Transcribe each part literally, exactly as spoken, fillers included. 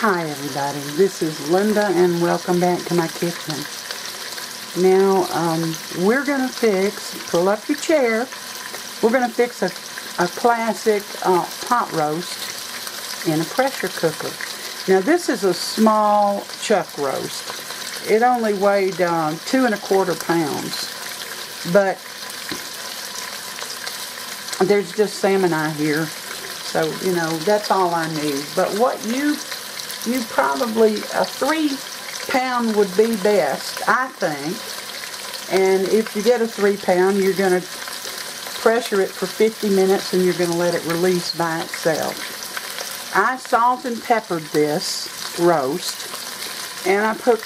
Hi everybody, this is Linda and welcome back to my kitchen. Now, um, we're going to fix, pull up your chair, we're going to fix a, a classic uh, pot roast in a pressure cooker. Now this is a small chuck roast. It only weighed uh, two and a quarter pounds, but there's just Sam and I here, so you know, that's all I need. But what you You probably, a three pound would be best, I think. And if you get a three pound, you're going to pressure it for fifty minutes and you're going to let it release by itself. I salt and peppered this roast and I put,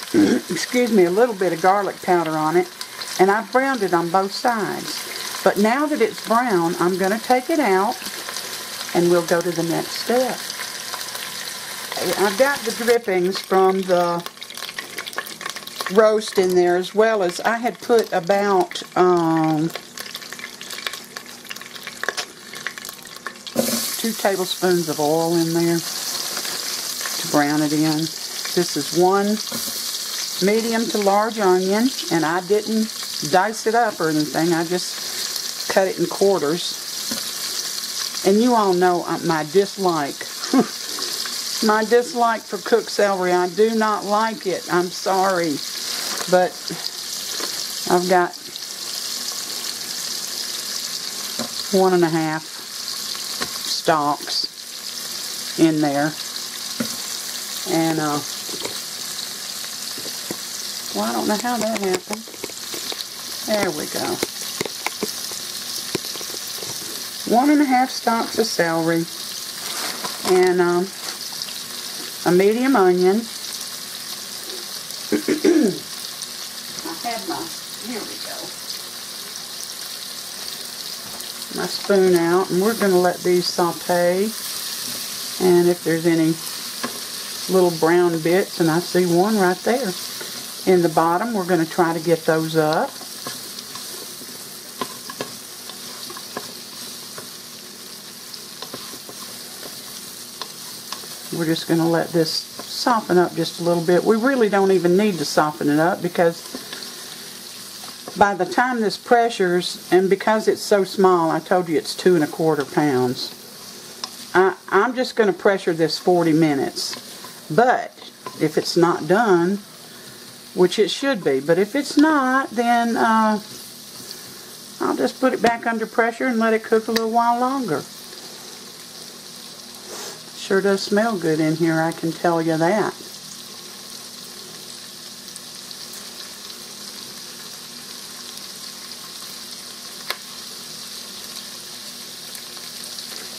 excuse me, a little bit of garlic powder on it, and I browned it on both sides. But now that it's brown, I'm going to take it out and we'll go to the next step. I've got the drippings from the roast in there, as well as I had put about um, two tablespoons of oil in there to brown it in. This is one medium to large onion, and I didn't dice it up or anything. I just cut it in quarters. And you all know my dislike. My dislike for cooked celery. I do not like it. I'm sorry. But I've got one and a half stalks in there. And, uh, well, I don't know how that happened. There we go. One and a half stalks of celery. And, um, a medium onion. I had my, here we go, my spoon out, and we're going to let these saute. And if there's any little brown bits, and I see one right there in the bottom, we're going to try to get those up. We're just going to let this soften up just a little bit. We really don't even need to soften it up, because by the time this pressures, and because it's so small, I told you it's two and a quarter pounds. I, I'm just going to pressure this forty minutes. But if it's not done, which it should be, but if it's not, then uh, I'll just put it back under pressure and let it cook a little while longer. Sure does smell good in here, I can tell you that.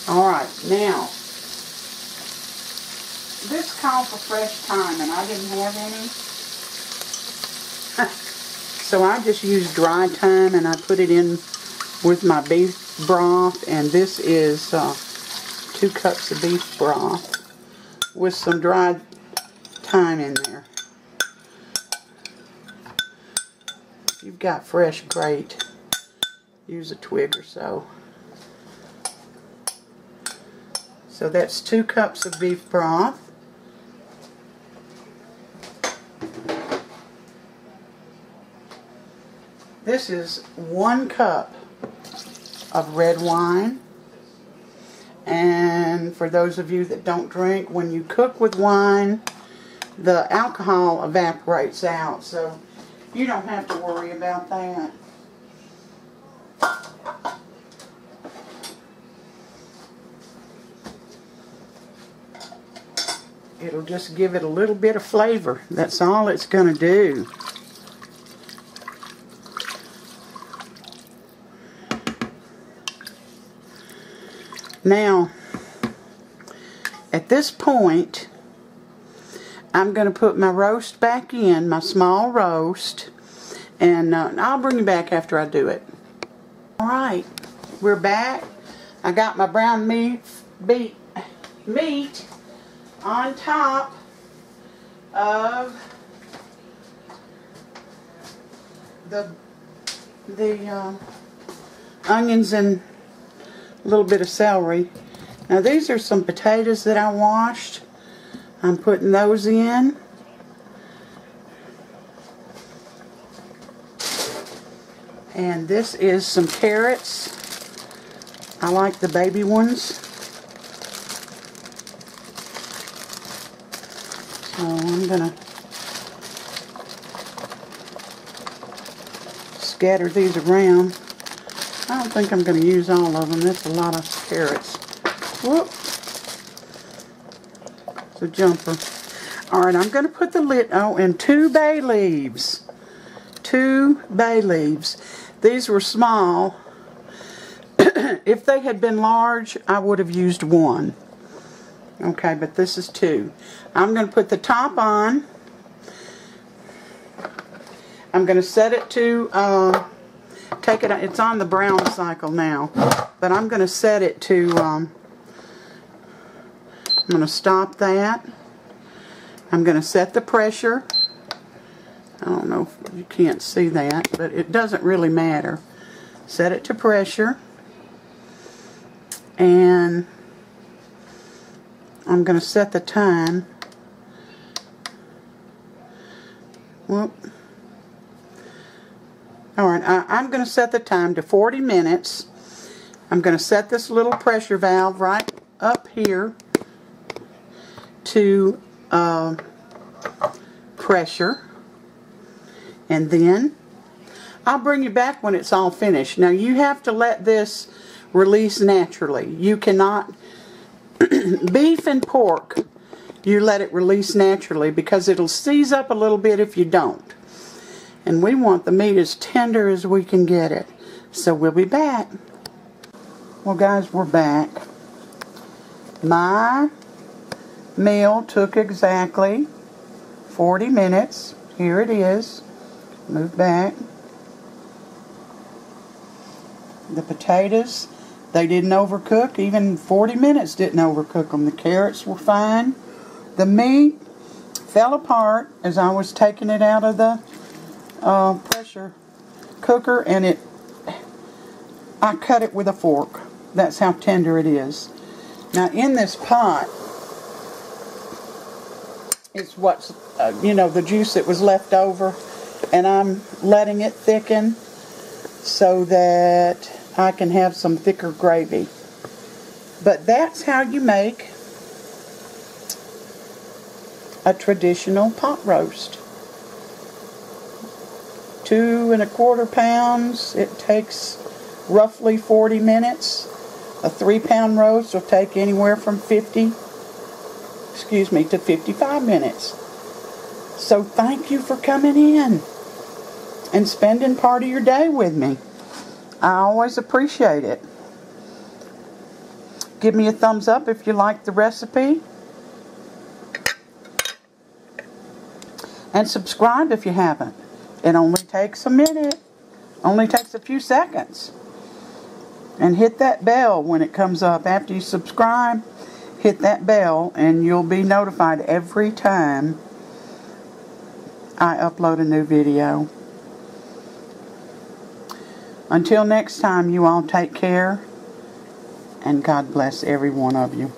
Alright, now, this called for fresh thyme, and I didn't have any. So I just used dry thyme, and I put it in with my beef broth, and this is Uh, two cups of beef broth with some dried thyme in there. If you've got fresh, grate. Use a twig or so. So that's two cups of beef broth. This is one cup of red wine. And for those of you that don't drink, when you cook with wine, the alcohol evaporates out, so you don't have to worry about that. It'll just give it a little bit of flavor. That's all it's going to do. Now, at this point, I'm going to put my roast back in, my small roast, and uh, I'll bring you back after I do it. Alright, we're back. I got my brown meat, beet, meat on top of the, the uh, onions and a little bit of celery. Now these are some potatoes that I washed. I'm putting those in. And this is some carrots. I like the baby ones. So I'm gonna scatter these around. I don't think I'm gonna use all of them. That's a lot of carrots. Whoop. It's a jumper. Alright, I'm gonna put the lid on and two bay leaves. Two bay leaves. These were small. If they had been large, I would have used one. Okay, but this is two. I'm going to put the top on. I'm going to set it to, uh, take it, it's on the brown cycle now. But I'm going to set it to, um, I'm going to stop that. I'm going to set the pressure. I don't know if you can't see that, but it doesn't really matter. Set it to pressure. And I'm going to set the time. Whoop. Alright, I'm going to set the time to forty minutes. I'm going to set this little pressure valve right up here to uh, pressure. And then I'll bring you back when it's all finished. Now you have to let this release naturally. You cannot beef and pork, you let it release naturally because it'll seize up a little bit if you don't. And we want the meat as tender as we can get it. So we'll be back. Well guys, we're back. My meal took exactly forty minutes. Here it is. Move back. The potatoes, they didn't overcook. Even forty minutes didn't overcook them. The carrots were fine. The meat fell apart as I was taking it out of the uh, pressure cooker, and it I cut it with a fork. That's how tender it is. Now in this pot, it's what's, uh, you know, the juice that was left over, and I'm letting it thicken so that I can have some thicker gravy. But that's how you make a traditional pot roast. Two and a quarter pounds, it takes roughly forty minutes. A three pound roast will take anywhere from fifty, excuse me, to fifty-five minutes. So thank you for coming in and spending part of your day with me. I always appreciate it. Give me a thumbs up if you like the recipe. And subscribe if you haven't. It only takes a minute. Only takes a few seconds. And hit that bell when it comes up. After you subscribe, hit that bell and you'll be notified every time I upload a new video. Until next time, you all take care, and God bless every one of you.